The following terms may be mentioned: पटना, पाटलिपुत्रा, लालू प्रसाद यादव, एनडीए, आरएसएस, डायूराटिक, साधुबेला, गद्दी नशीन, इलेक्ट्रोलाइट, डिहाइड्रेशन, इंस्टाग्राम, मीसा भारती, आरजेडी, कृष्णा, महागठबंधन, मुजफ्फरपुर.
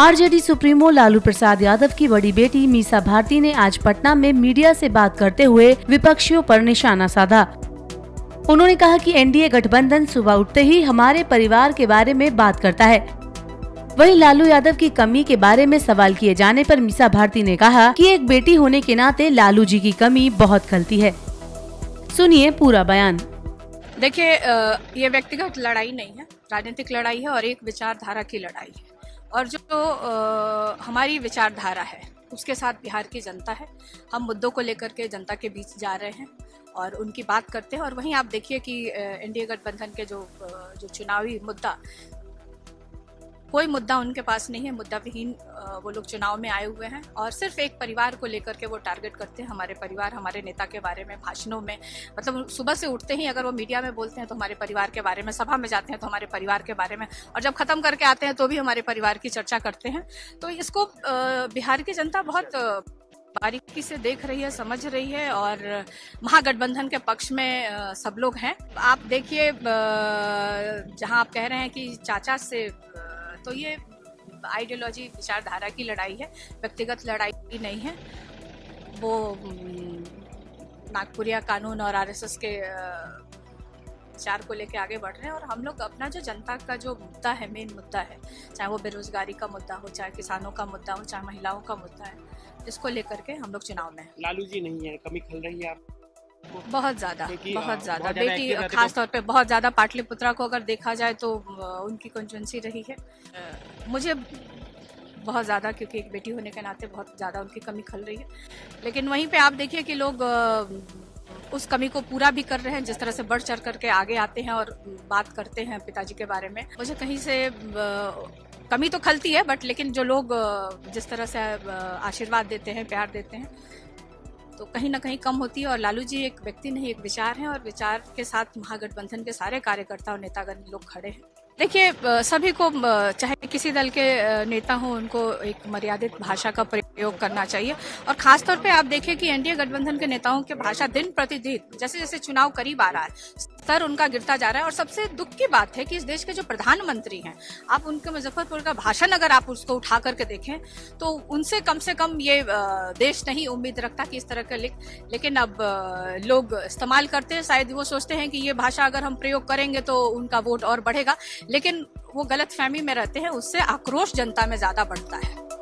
आरजेडी supremo लालू प्रसाद यादव की बड़ी बेटी मीसा भारती ने आज पटना में मीडिया से बात करते हुए विपक्षियों पर निशाना साधा। उन्होंने कहा कि एनडीए गठबंधन सुबह उठते ही हमारे परिवार के बारे में बात करता है। वहीं लालू यादव की कमी के बारे में सवाल किए जाने पर मीसा भारती ने कहा कि एक बेटी होने के नाते लालू जी की कमी बहुत खलती है। सुनिए पूरा बयान। देखिए, ये व्यक्तिगत लड़ाई नहीं है, राजनीतिक लड़ाई है और एक विचारधारा की लड़ाई है। और जो हमारी विचारधारा है उसके साथ बिहार की जनता है। हम मुद्दों को लेकर के जनता के बीच जा रहे हैं और उनकी बात करते हैं। और वहीं आप देखिए कि एनडीए गठबंधन के जो चुनावी मुद्दा, कोई मुद्दा उनके पास नहीं है, मुद्दा विहीन वो लोग चुनाव में आए हुए हैं और सिर्फ एक परिवार को लेकर के वो टारगेट करते हैं। हमारे परिवार, हमारे नेता के बारे में भाषणों में, मतलब सुबह से उठते ही अगर वो मीडिया में बोलते हैं तो हमारे परिवार के बारे में, सभा में जाते हैं तो हमारे परिवार के बारे में, और जब खत्म करके आते हैं तो भी हमारे परिवार की चर्चा करते हैं। तो इसको बिहार की जनता बहुत बारीकी से देख रही है, समझ रही है और महागठबंधन के पक्ष में सब लोग हैं। आप देखिए, जहां आप कह रहे हैं कि चाचा से, तो ये आइडियोलॉजी विचारधारा की लड़ाई है, व्यक्तिगत लड़ाई नहीं है। वो नागपुरिया कानून और आरएसएस के विचार को लेकर आगे बढ़ रहे हैं और हम लोग अपना जो जनता का जो मुद्दा है, मेन मुद्दा है, चाहे वो बेरोजगारी का मुद्दा हो, चाहे किसानों का मुद्दा हो, चाहे महिलाओं का मुद्दा है, इसको लेकर के हम लोग चुनाव में। लालू जी नहीं है, कमी खल रही है आप? बहुत ज़्यादा बेटी, खास तौर पे बहुत ज़्यादा। पाटलिपुत्रा को अगर देखा जाए तो उनकी कंजुंसी रही है, मुझे बहुत ज़्यादा, क्योंकि एक बेटी होने के नाते बहुत ज़्यादा उनकी कमी खल रही है। लेकिन वहीं पे आप देखिए कि लोग उस कमी को पूरा भी कर रहे हैं, जिस तरह से बढ़ चढ़ करके आगे आते हैं और बात करते हैं पिताजी के बारे में। मुझे कहीं से कमी तो खलती है, बट लेकिन जो लोग जिस तरह से आशीर्वाद देते हैं, प्यार देते हैं, तो कहीं ना कहीं कम होती है। और लालू जी एक व्यक्ति नहीं, एक विचार हैं और विचार के साथ महागठबंधन के सारे कार्यकर्ता और नेतागण लोग खड़े हैं। देखिए, सभी को, चाहे किसी दल के नेता हों, उनको एक मर्यादित भाषा का प्रयोग करना चाहिए। और खासतौर पे आप देखिए कि एनडीए गठबंधन के नेताओं की भाषा दिन प्रतिदिन, जैसे जैसे चुनाव करीब आ रहा है, स्तर उनका गिरता जा रहा है। और सबसे दुख की बात है कि इस देश के जो प्रधानमंत्री हैं, आप उनके मुजफ्फरपुर का भाषण अगर आप उसको उठा करके देखें तो उनसे कम से कम ये देश नहीं उम्मीद रखता कि इस तरह का लेकिन अब लोग इस्तेमाल करते हैं। शायद वो सोचते हैं कि ये भाषा अगर हम प्रयोग करेंगे तो उनका वोट और बढ़ेगा, लेकिन वो गलतफहमी में रहते हैं, उससे आक्रोश जनता में ज़्यादा बढ़ता है।